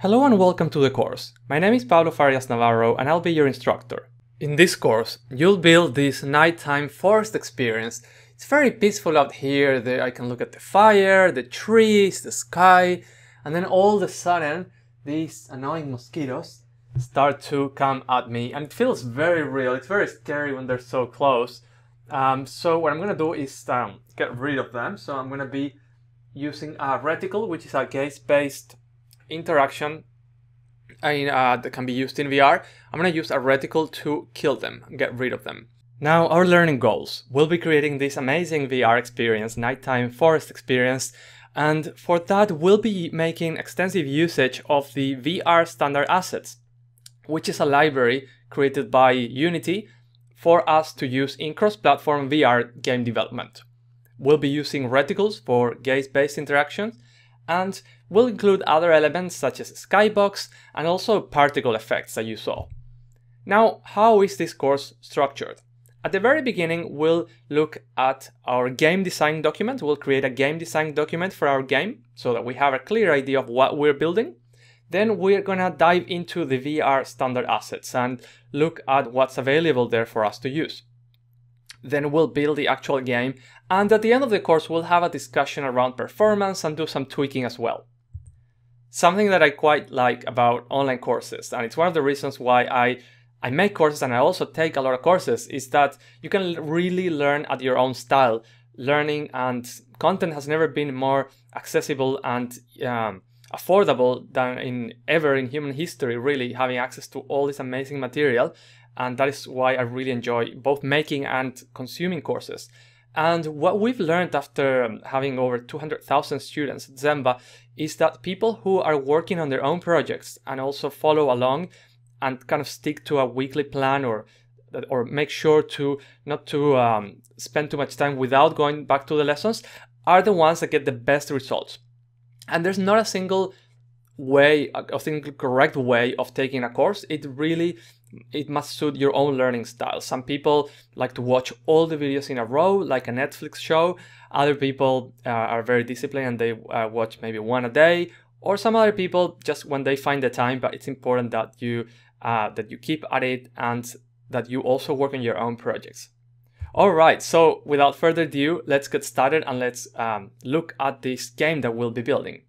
Hello and welcome to the course. My name is Pablo Farias Navarro and I'll be your instructor. In this course, you'll build this nighttime forest experience. It's very peaceful out here. I can look at the fire, the trees, the sky, and then all of a sudden, these annoying mosquitoes start to come at me and it feels very real. It's very scary when they're so close. So what I'm gonna do is get rid of them. So I'm gonna be using a Reticle, which is a gaze-based interaction that can be used in VR. I'm going to use a reticle to kill them, get rid of them. Now, our learning goals. We'll be creating this amazing VR experience, nighttime forest experience, and for that we'll be making extensive usage of the VR Standard Assets, which is a library created by Unity for us to use in cross-platform VR game development. We'll be using reticles for gaze-based interactions, and we'll include other elements such as skybox and also particle effects that you saw. Now, how is this course structured? At the very beginning, we'll look at our game design document. We'll create a game design document for our game so that we have a clear idea of what we're building. Then we're gonna dive into the VR standard assets and look at what's available there for us to use. Then we'll build the actual game, and at the end of the course we'll have a discussion around performance and do some tweaking as well. Something that I quite like about online courses, and it's one of the reasons why I make courses and I also take a lot of courses, is that you can really learn at your own style. Learning and content has never been more accessible and affordable than ever in human history, really, having access to all this amazing material. And that is why I really enjoy both making and consuming courses. And what we've learned after having over 200,000 students at Zenva is that people who are working on their own projects and also follow along and kind of stick to a weekly plan or make sure to not to spend too much time without going back to the lessons are the ones that get the best results. And there's not a single way, a single correct way of taking a course. It must suit your own learning style. Some people like to watch all the videos in a row, like a Netflix show. Other people are very disciplined and they watch maybe one a day, or some other people just when they find the time. But it's important that you keep at it and that you also work on your own projects. All right, so without further ado, let's get started and let's look at this game that we'll be building.